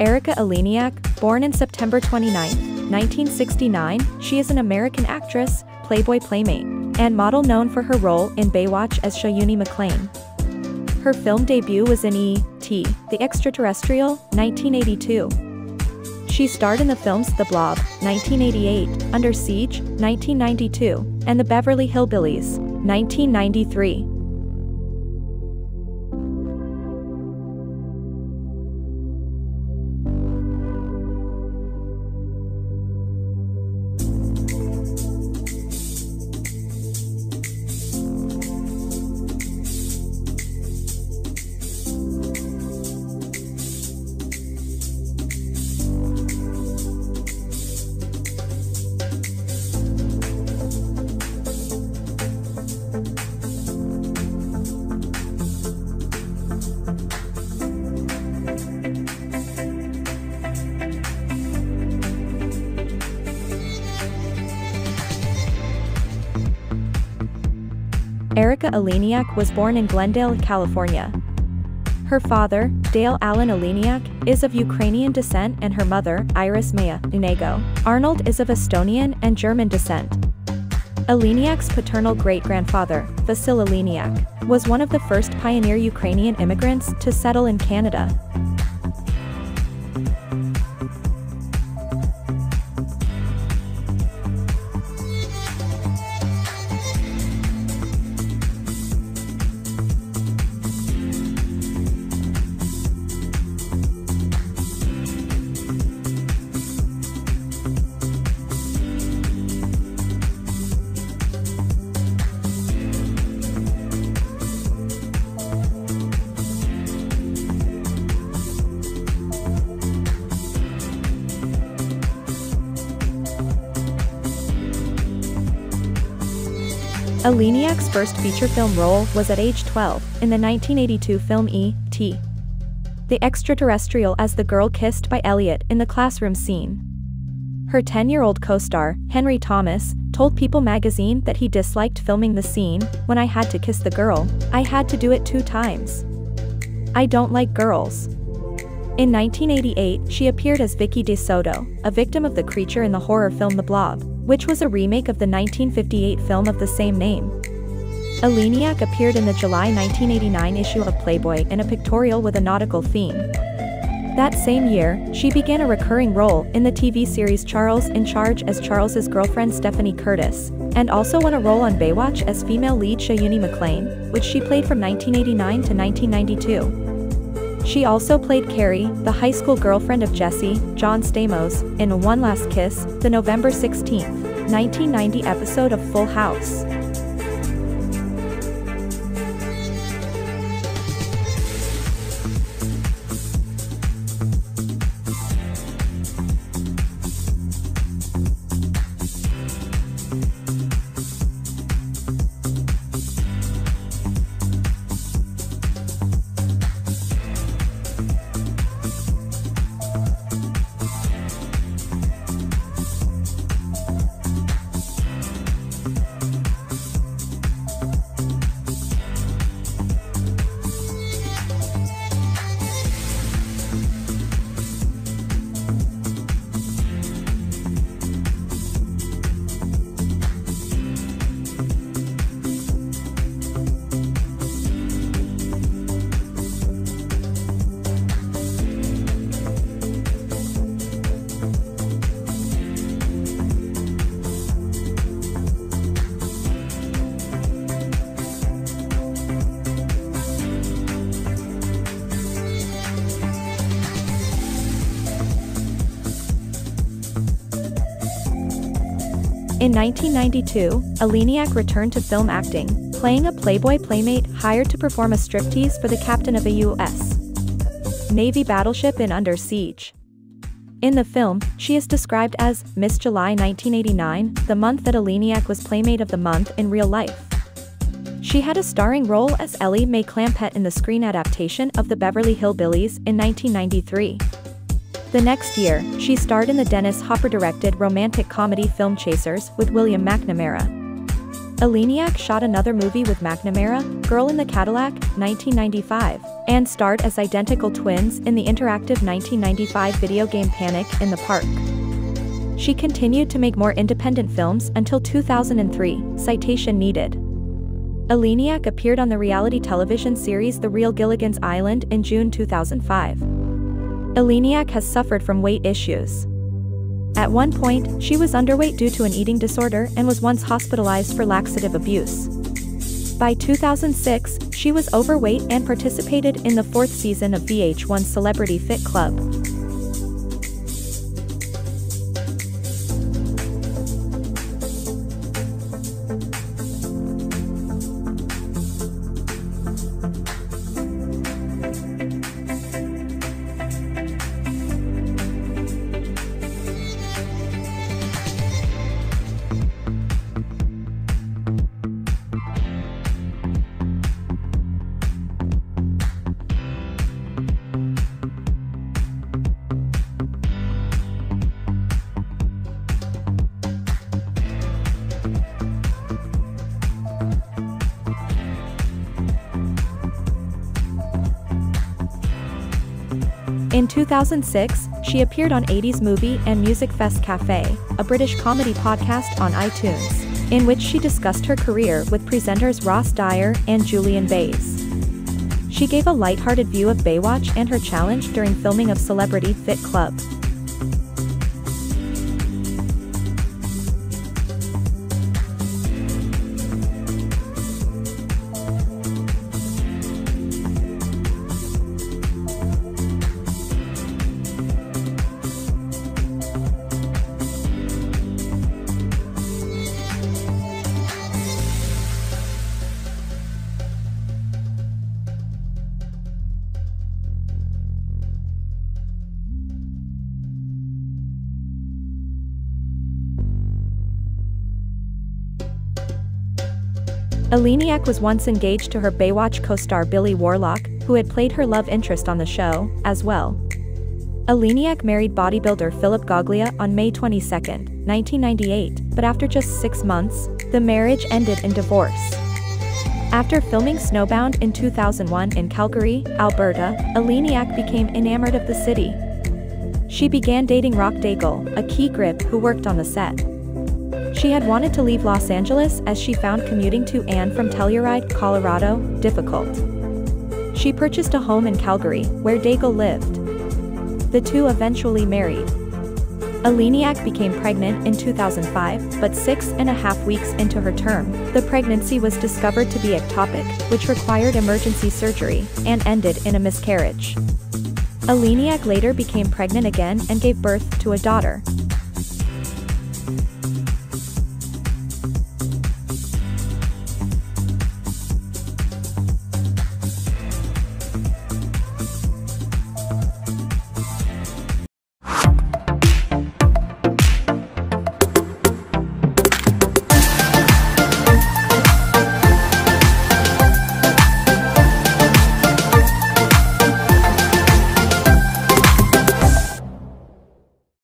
Erika Eleniak, born on September 29, 1969, she is an American actress, Playboy playmate, and model known for her role in Baywatch as Shauni McLean. Her film debut was in E.T. The Extraterrestrial, 1982. She starred in the films The Blob, 1988, Under Siege, 1992, and The Beverly Hillbillies, 1993. Erika Eleniak was born in Glendale, California. Her father, Dale Allen Eleniak, is of Ukrainian descent and her mother, Iris Maya Inego. Arnold is of Estonian and German descent. Eleniak's paternal great-grandfather, Vasil Eleniak, was one of the first pioneer Ukrainian immigrants to settle in Canada. Eleniak's first feature film role was at age 12, in the 1982 film E.T. The Extraterrestrial as the girl kissed by Elliot in the classroom scene. Her 10-year-old co-star, Henry Thomas, told People magazine that he disliked filming the scene. "When I had to kiss the girl, I had to do it 2 times. I don't like girls." In 1988, she appeared as Vicky DeSoto, a victim of the creature in the horror film The Blob, which was a remake of the 1958 film of the same name. Eleniak appeared in the July 1989 issue of Playboy in a pictorial with a nautical theme. That same year, she began a recurring role in the TV series Charles in Charge as Charles's girlfriend Stephanie Curtis, and also won a role on Baywatch as female lead Shauni McLean, which she played from 1989 to 1992. She also played Carrie, the high school girlfriend of Jesse, John Stamos, in One Last Kiss, the November 16, 1990 episode of Full House. In 1992, Eleniak returned to film acting, playing a Playboy playmate hired to perform a striptease for the captain of a U.S. Navy battleship in Under Siege. In the film, she is described as Miss July 1989, the month that Eleniak was Playmate of the Month in real life. She had a starring role as Ellie Mae Clampett in the screen adaptation of The Beverly Hillbillies in 1993. The next year, she starred in the Dennis Hopper-directed romantic comedy film Chasers with William McNamara. Eleniak shot another movie with McNamara, Girl in the Cadillac, 1995, and starred as identical twins in the interactive 1995 video game Panic in the Park. She continued to make more independent films until 2003, citation needed. Eleniak appeared on the reality television series The Real Gilligan's Island in June 2005. Eleniak has suffered from weight issues. At one point, she was underweight due to an eating disorder and was once hospitalized for laxative abuse. By 2006, she was overweight and participated in the fourth season of VH1's Celebrity Fit Club. In 2006, she appeared on 80s Movie and Music Fest Café, a British comedy podcast on iTunes, in which she discussed her career with presenters Ross Dyer and Julian Bays. She gave a lighthearted view of Baywatch and her challenge during filming of Celebrity Fit Club. Eleniak was once engaged to her Baywatch co-star Billy Warlock, who had played her love interest on the show, as well. Eleniak married bodybuilder Philip Goglia on May 22, 1998, but after just 6 months, the marriage ended in divorce. After filming Snowbound in 2001 in Calgary, Alberta, Eleniak became enamored of the city. She began dating Rock Daigle, a key grip who worked on the set. She had wanted to leave Los Angeles as she found commuting to and from Telluride, Colorado, difficult. She purchased a home in Calgary, where Daigle lived. The two eventually married. Eleniak became pregnant in 2005, but 6.5 weeks into her term, the pregnancy was discovered to be ectopic, which required emergency surgery, and ended in a miscarriage. Eleniak later became pregnant again and gave birth to a daughter.